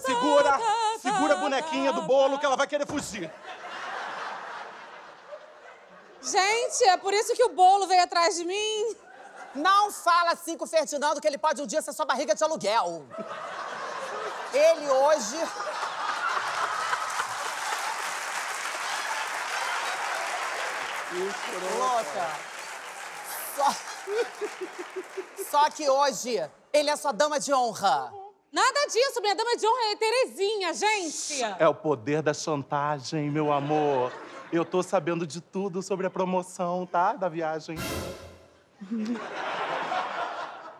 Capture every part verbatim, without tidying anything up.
Segura, segura a bonequinha do bolo que ela vai querer fugir. Gente, é por isso que o bolo veio atrás de mim? Não fala assim com o Ferdinando, que ele pode um dia ser sua barriga de aluguel. Ele hoje... Louca. Só... Só que hoje ele é sua dama de honra. Nada disso, minha dama de honra é Terezinha, gente. É o poder da chantagem, meu amor. Eu tô sabendo de tudo sobre a promoção, tá? Da viagem.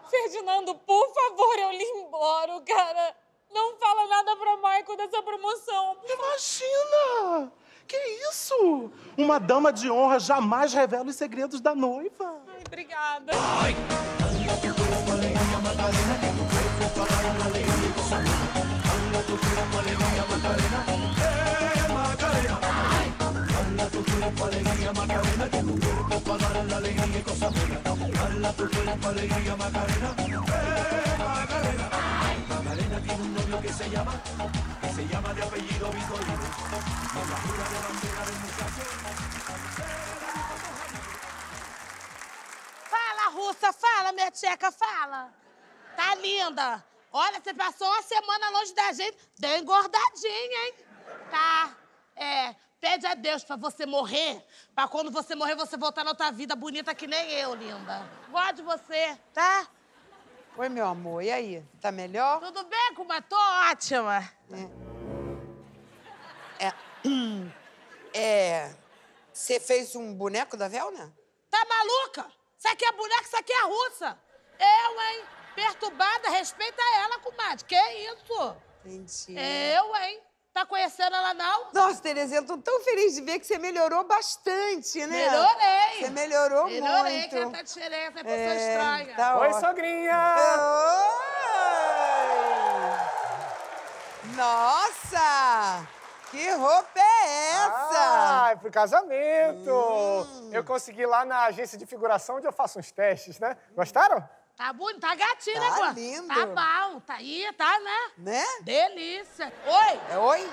Ferdinando, por favor, eu lhe imploro, cara. Não fala nada pra Maicol dessa promoção. Imagina! Que isso? Uma dama de honra jamais revela os segredos da noiva. Ai, obrigada. Ai. Fala, russa, fala, minha tcheca, fala. Tá linda. Olha, você passou uma semana longe da gente, deu engordadinha, hein? Tá, é, pede a Deus pra você morrer, pra quando você morrer, você voltar na outra vida bonita que nem eu, linda. Gosto de você, tá? Oi, meu amor, e aí? Tá melhor? Tudo bem, Cuba? Tô ótima. É... É... Você é... fez um boneco da Velma? Tá maluca? Isso aqui é boneco, isso aqui é russa. Eu, hein? Perturbada, respeita ela, comadre. Que isso? Entendi. Eu, hein? Tá conhecendo ela, não? Nossa, Terezinha, eu tô tão feliz de ver que você melhorou bastante, né? Melhorei! Você melhorou Melhorei, muito. Melhorei, que ela tá diferente, essa pessoa é, estranha. Tá Oi, ó. sogrinha! Oi! Nossa! Que roupa é essa? Ah, é pro casamento. Hum. Eu consegui lá na agência de figuração, onde eu faço uns testes, né? Gostaram? Tá bonito, tá gatinho, tá, né, Guarda? Tá lindo. Tá bom, tá aí, tá, né? Né? Delícia. Oi. É, oi?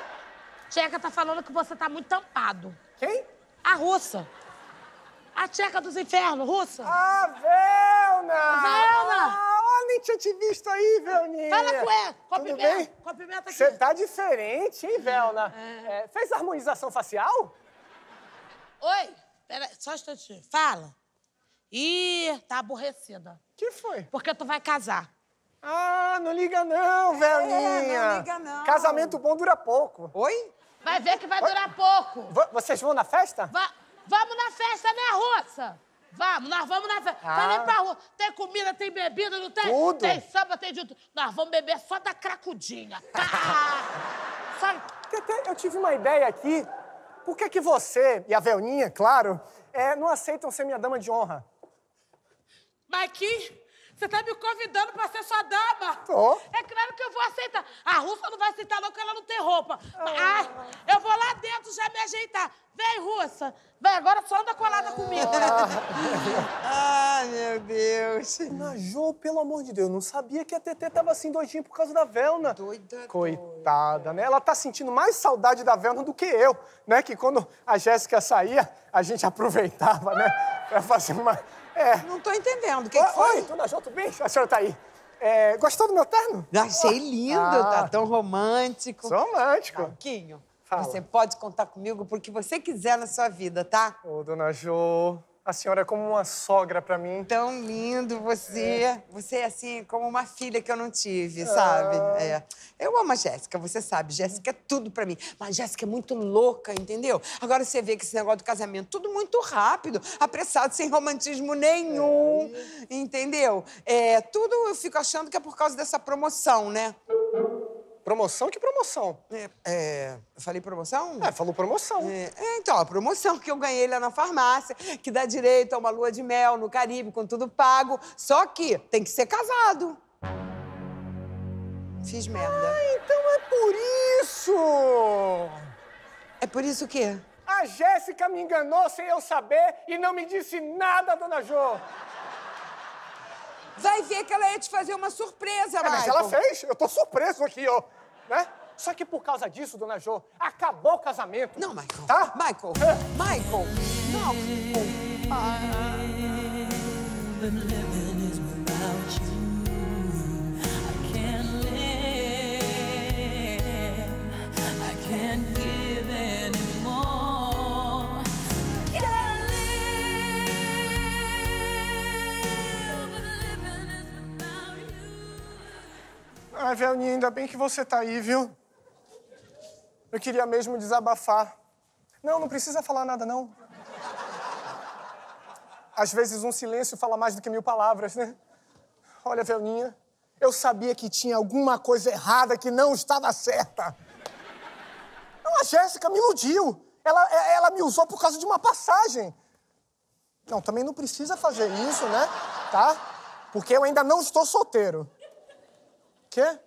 Tcheca tá falando que você tá muito tampado. Quem? A russa. A tcheca dos infernos, russa. Ah, Velma! Velma! Ah, oh, nem tinha te visto aí, Velminha. Fala com ela. Com a pimenta. Com a pimenta aqui. Você tá diferente, hein, Velma? É. É, fez harmonização facial? Oi. Pera, só um instantinho. Fala. Ih, tá aborrecida. Que foi? Porque tu vai casar. Ah, não liga não, velhinha. É, não liga não. Casamento bom dura pouco. Oi? Vai ver que vai Oi? durar pouco. V Vocês vão na festa? Va vamos na festa, né, russa? Vamos, nós vamos na festa. Ah. Falei pra rua, tem comida, tem bebida, não tem? Tudo. Tem samba, tem de tudo. Nós vamos beber só da cracudinha. Sabe? Eu tive uma ideia aqui. Por que que você e a Velminha, claro, é, não aceitam ser minha dama de honra? Maiquinho, você tá me convidando pra ser sua dama? Tô. É claro que eu vou aceitar. A russa não vai aceitar não, porque ela não tem roupa. Ah. Ah, eu vou lá dentro já me ajeitar. Vem, russa. Vem, agora só anda colada ah. comigo. Ah. Ai, meu Deus. Dona Jô, pelo amor de Deus, não sabia que a Tetê tava assim doidinha por causa da Velma. Doida, Coitada, doida. né? Ela tá sentindo mais saudade da Velma do que eu, né? Que quando a Jéssica saía, a gente aproveitava, né? Pra fazer uma... É. Não tô entendendo. O que, que foi? Oi, Dona Jô, tudo bem? A senhora tá aí. É, gostou do meu terno? Achei lindo, ah. tá tão romântico. Sou romântico. Marquinho, você pode contar comigo porque você quiser na sua vida, tá? Ô, Dona Jô, a senhora é como uma sogra pra mim. Tão lindo você. É. Você é assim, como uma filha que eu não tive, ah. sabe? É. Eu amo a Jéssica, você sabe. Jéssica é tudo pra mim. Mas a Jéssica é muito louca, entendeu? Agora você vê que esse negócio do casamento, tudo muito rápido, apressado, sem romantismo nenhum, é. entendeu? É, tudo eu fico achando que é por causa dessa promoção, né? Promoção? Que promoção? É, é... Falei promoção? É, falou promoção. É, é, então, a promoção que eu ganhei lá na farmácia, que dá direito a uma lua de mel no Caribe, com tudo pago. Só que tem que ser casado. Fiz merda. Ah, então é por isso! É por isso o quê? A Jéssica me enganou sem eu saber e não me disse nada, Dona Jô. Vai ver que ela ia te fazer uma surpresa, Maicol. É, mas ela fez. Eu tô surpreso aqui, ó. Né? Só que por causa disso, Dona Jô, acabou o casamento. Não, Maicol. Tá? Maicol. É. Maicol. Não, Maicol. Ah. Ah, Velminha, ainda bem que você tá aí, viu? Eu queria mesmo desabafar. Não, não precisa falar nada, não. Às vezes um silêncio fala mais do que mil palavras, né? Olha, Velminha, eu sabia que tinha alguma coisa errada que não estava certa. Não, a Jéssica me iludiu. Ela, ela me usou por causa de uma passagem. Não, também não precisa fazer isso, né? Tá? Porque eu ainda não estou solteiro. Quê?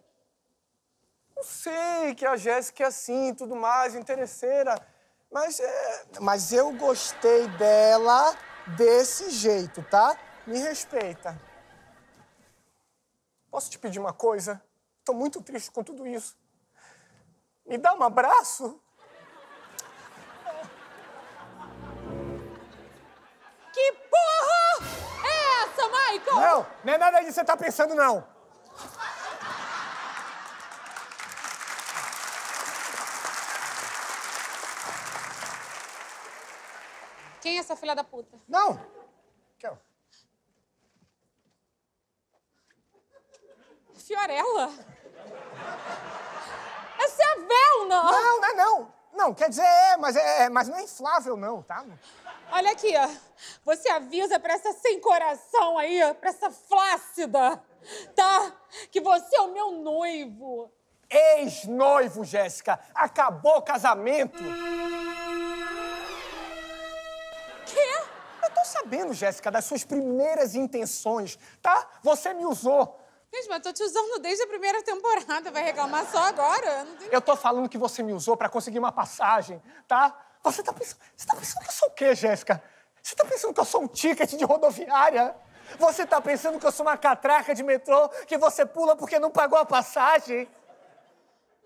Eu sei que a Jéssica é assim e tudo mais, interesseira, mas é... Mas eu gostei dela desse jeito, tá? Me respeita. Posso te pedir uma coisa? Tô muito triste com tudo isso. Me dá um abraço? Que porra é essa, Maicol? Não, não é nada disso que você tá pensando, não. Quem é essa filha da puta? Não! Quero. Fiorella? Essa é a Velma! Não, não é não! Não, quer dizer, é, mas, é, mas não é inflável não, tá? Olha aqui, ó. Você avisa pra essa sem coração aí, pra essa flácida, tá? Que você é o meu noivo. Ex-noivo, Jéssica. Acabou o casamento. Sabendo, Jéssica, das suas primeiras intenções, tá? Você me usou. Gente, mas eu tô te usando desde a primeira temporada. Vai reclamar só agora? Eu, não tenho... eu tô falando que você me usou pra conseguir uma passagem, tá? Você tá pensando... Você tá pensando que eu sou o quê, Jéssica? Você tá pensando que eu sou um ticket de rodoviária? Você tá pensando que eu sou uma catraca de metrô que você pula porque não pagou a passagem?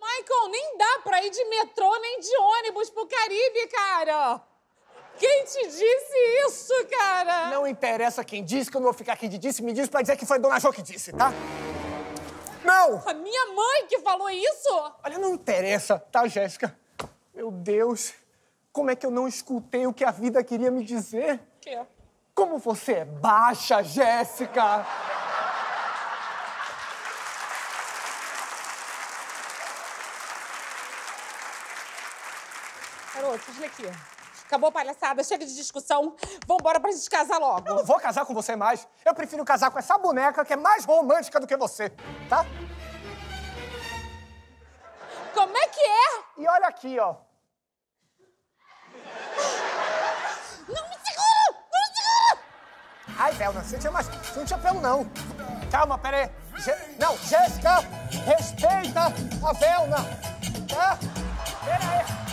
Maicol, nem dá pra ir de metrô nem de ônibus pro Caribe, cara! Quem te disse isso, cara? Não interessa quem disse, que eu não vou ficar aqui de disse. Me disse pra dizer que foi Dona Jô que disse, tá? Não! A minha mãe que falou isso? Olha, não interessa, tá, Jéssica? Meu Deus, como é que eu não escutei o que a vida queria me dizer? O quê? Como você é baixa, Jéssica! Garoto, olha aqui. Acabou a palhaçada, chega de discussão. Vambora pra gente casar logo. Eu não vou casar com você mais. Eu prefiro casar com essa boneca que é mais romântica do que você, tá? Como é que é? E olha aqui, ó. Não me segura! Não me segura! Ai, Velma, você não tinha mais... Você não tinha pelo, não. Calma, peraí. Je... Não, Jéssica, respeita a Velma, tá? Peraí.